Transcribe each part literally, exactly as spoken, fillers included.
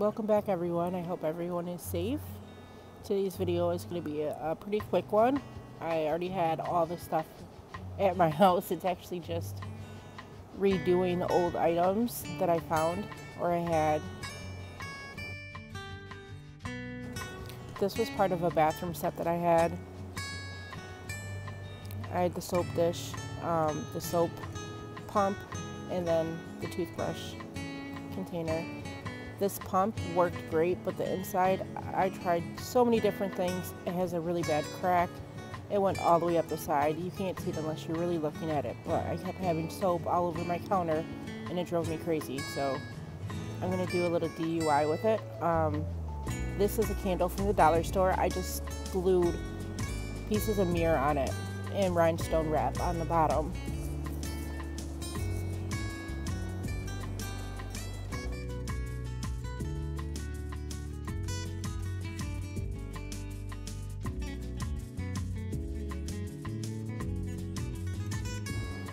Welcome back, everyone. I hope everyone is safe. Today's video is going to be a, a pretty quick one. I already had all the stuff at my house. It's actually just redoing old items that I found or I had. This was part of a bathroom set that I had. I had the soap dish, um, the soap pump, and then the toothbrush container. This pump worked great, but the inside, I tried so many different things. It has a really bad crack. It went all the way up the side. You can't see it unless you're really looking at it, but I kept having soap all over my counter and it drove me crazy. So I'm gonna do a little D I Y with it. Um, this is a candle from the dollar store. I just glued pieces of mirror on it and rhinestone wrap on the bottom.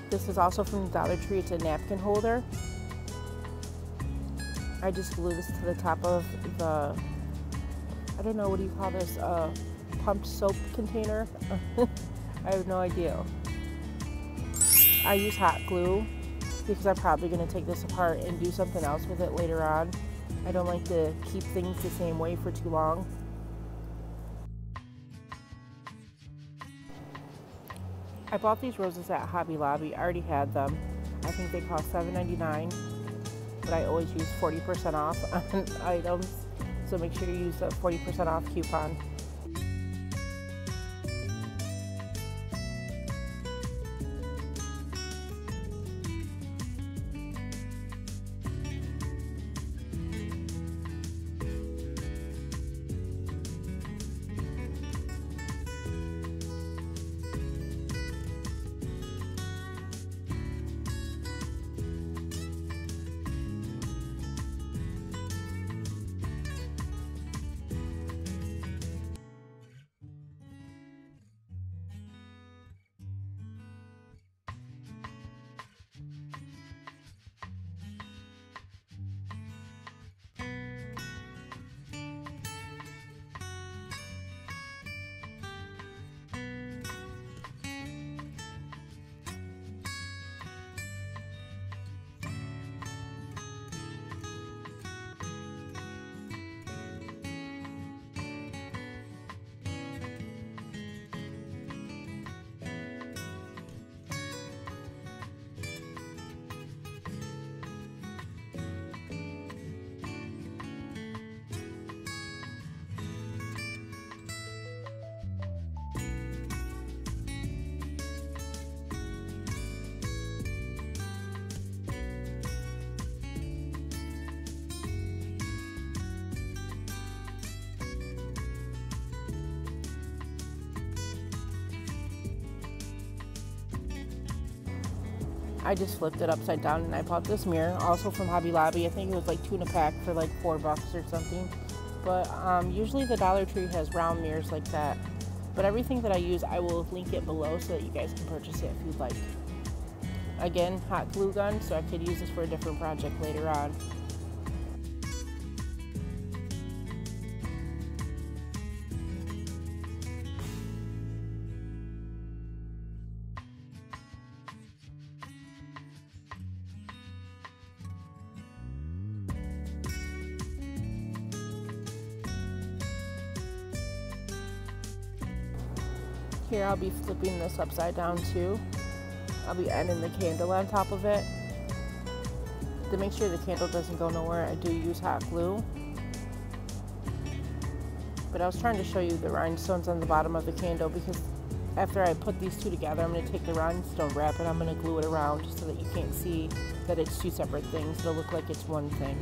This is also from the Dollar Tree. It's a napkin holder. I just glue this to the top of the, I don't know, what do you call this? Uh, pumped soap container? I have no idea. I use hot glue because I'm probably going to take this apart and do something else with it later on. I don't like to keep things the same way for too long. I bought these roses at Hobby Lobby. I already had them. I think they cost seven ninety-nine, but I always use forty percent off on items, so make sure you use the forty percent off coupon. I just flipped it upside down and I bought this mirror, also from Hobby Lobby. I think it was like two in a pack for like four bucks or something. But um, usually the Dollar Tree has round mirrors like that. But everything that I use, I will link it below so that you guys can purchase it if you'd like. Again, hot glue gun, so I could use this for a different project later on. Here I'll be flipping this upside down too. I'll be ending the candle on top of it. To make sure the candle doesn't go nowhere, I do use hot glue. But I was trying to show you the rhinestones on the bottom of the candle because after I put these two together, I'm going to take the rhinestone wrap and I'm going to glue it around so that you can't see that it's two separate things. It'll look like it's one thing.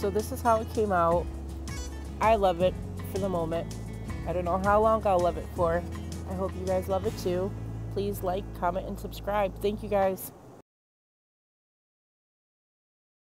So this is how it came out. I love it for the moment. I don't know how long I'll love it for. I hope you guys love it too. Please like, comment, and subscribe. Thank you guys.